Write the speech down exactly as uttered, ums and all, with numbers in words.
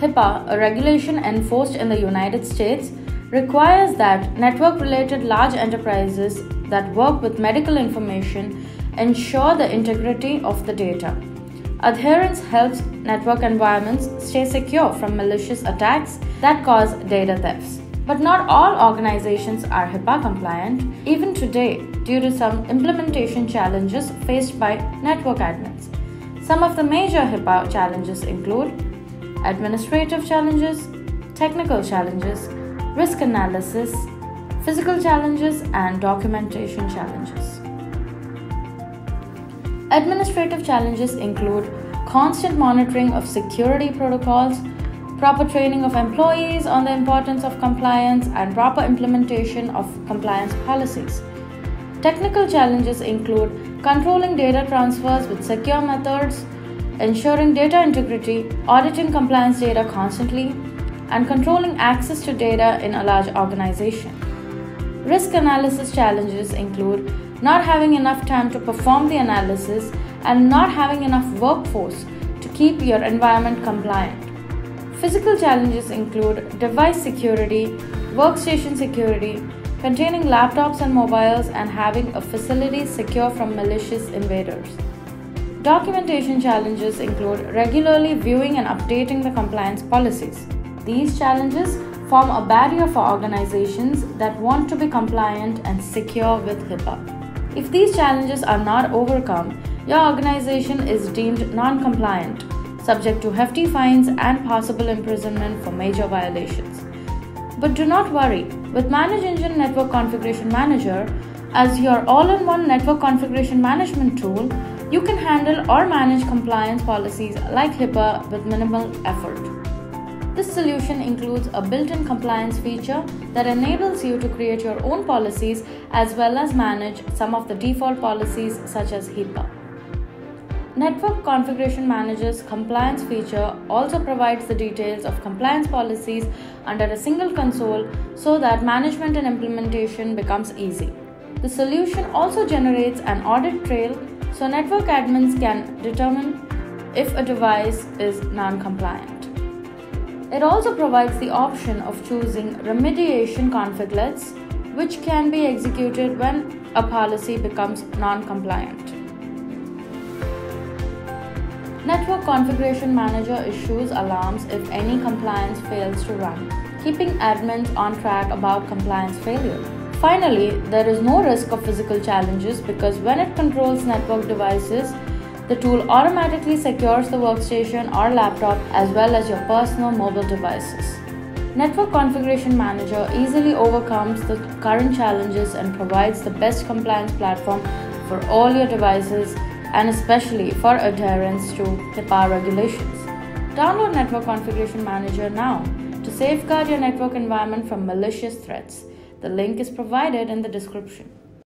HIPAA, a regulation enforced in the United States, requires that network-related large enterprises that work with medical information ensure the integrity of the data. Adherence helps network environments stay secure from malicious attacks that cause data thefts. But not all organizations are HIPAA compliant, even today, due to some implementation challenges faced by network admins. Some of the major HIPAA challenges include administrative challenges, technical challenges, risk analysis, physical challenges, and documentation challenges. Administrative challenges include constant monitoring of security protocols, proper training of employees on the importance of compliance, and proper implementation of compliance policies. Technical challenges include controlling data transfers with secure methods, ensuring data integrity, auditing compliance data constantly, and controlling access to data in a large organization. Risk analysis challenges include not having enough time to perform the analysis and not having enough workforce to keep your environment compliant. Physical challenges include device security, workstation security, containing laptops and mobiles, and having a facility secure from malicious invaders. Documentation challenges include regularly viewing and updating the compliance policies. These challenges form a barrier for organizations that want to be compliant and secure with HIPAA. If these challenges are not overcome, your organization is deemed non-compliant, subject to hefty fines and possible imprisonment for major violations. But do not worry, with ManageEngine Network Configuration Manager, as your all-in-one network configuration management tool, you can handle or manage compliance policies like HIPAA with minimal effort. This solution includes a built-in compliance feature that enables you to create your own policies as well as manage some of the default policies such as HIPAA. Network Configuration Manager's compliance feature also provides the details of compliance policies under a single console so that management and implementation becomes easy. The solution also generates an audit trail so network admins can determine if a device is non-compliant. It also provides the option of choosing remediation configlets, which can be executed when a policy becomes non-compliant. Network Configuration Manager issues alarms if any compliance fails to run, keeping admins on track about compliance failure. Finally, there is no risk of physical challenges because when it controls network devices, the tool automatically secures the workstation or laptop as well as your personal mobile devices. Network Configuration Manager easily overcomes the current challenges and provides the best compliance platform for all your devices, and especially for adherence to HIPAA regulations. Download Network Configuration Manager now to safeguard your network environment from malicious threats. The link is provided in the description.